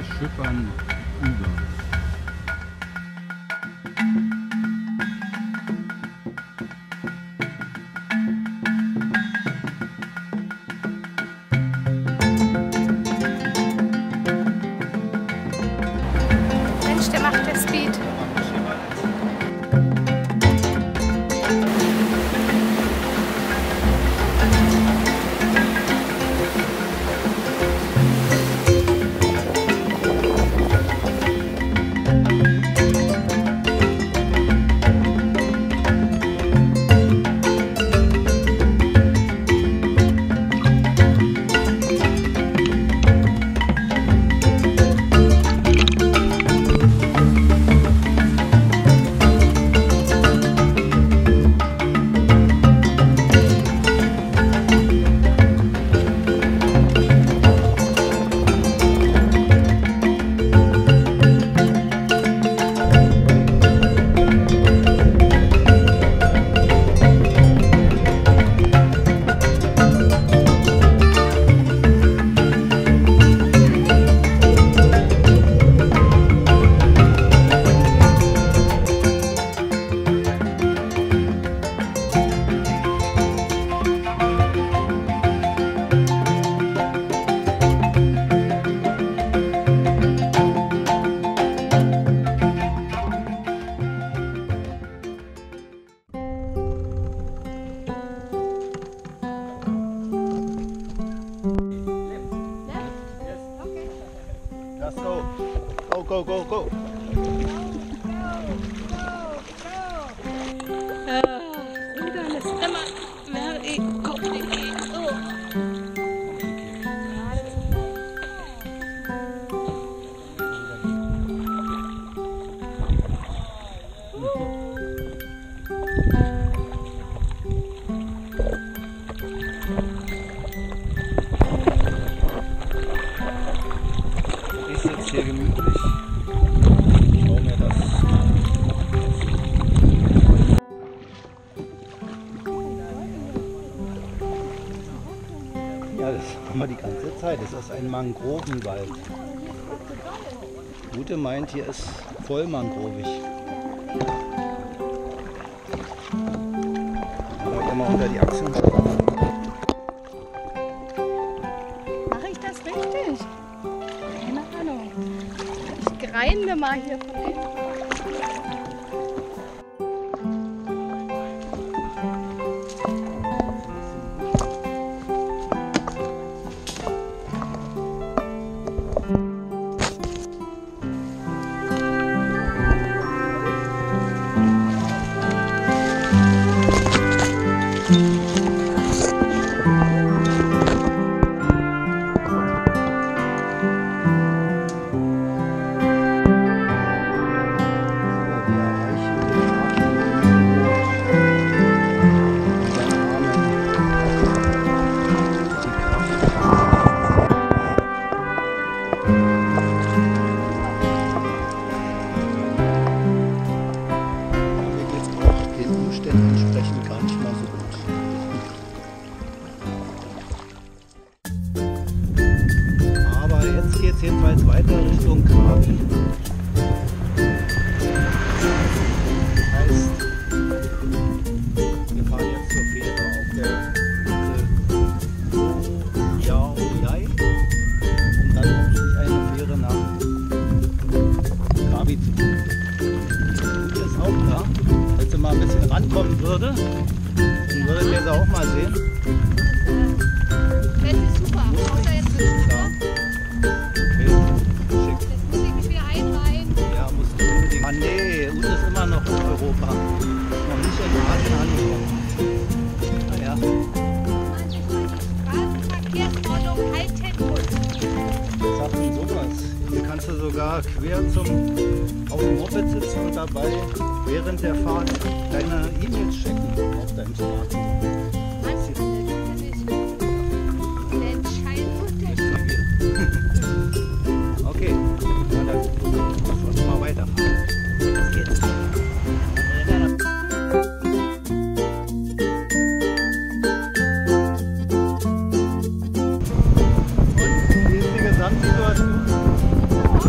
Berge schippern über. Die ganze Zeit. Es ist ein Mangrovenwald. Gute meint, hier ist voll mangrovig. Aber immer unter die Achseln. Mache ich das richtig? Keine Ahnung. Ich grinde mal hier von hinten. Jedenfalls weiter Richtung Krabi. Das heißt, wir fahren jetzt zur Fähre auf der Insel Koh Yao Yai, um dann hoffentlich eine Fähre nach Krabi zu bringen. Die ist auch da. Wenn sie mal ein bisschen rankommen würde, dann würdet ihr sie auch mal sehen. Das ist super. Nee, uns ist immer noch in Europa. Noch nicht in Asien angekommen. Naja. Straßenverkehrsordnung Hightech-Bus. Was sagt denn sowas? Hier kannst du sogar quer auf dem Moped sitzen und dabei während der Fahrt deine E-Mails checken auf deinem Smartphone. Situation.